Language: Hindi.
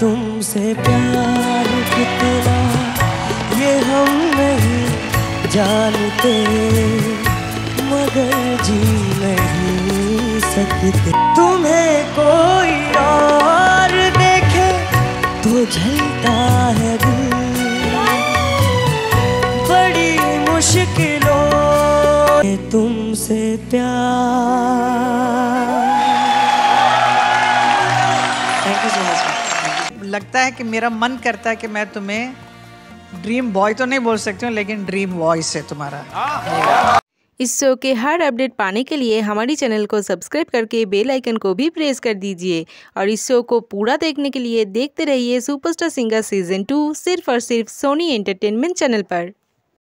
तुमसे प्यार कितना ये हम नहीं जानते, मगर जी नहीं सकते। तुम्हें कोई और देखे तो जलता है दिल, बड़ी मुश्किलों में तुमसे प्यार। Thank you so much. लगता है कि मेरा मन करता है कि मैं तुम्हें ड्रीम बॉय तो नहीं बोल सकती हूँ, लेकिन ड्रीम वॉइस है तुम्हारा। इस शो के हर अपडेट पाने के लिए हमारी चैनल को सब्सक्राइब करके बेल आइकन को भी प्रेस कर दीजिए, और इस शो को पूरा देखने के लिए देखते रहिए सुपरस्टार सिंगर सीजन 2 सिर्फ और सिर्फ सोनी एंटरटेनमेंट चैनल पर।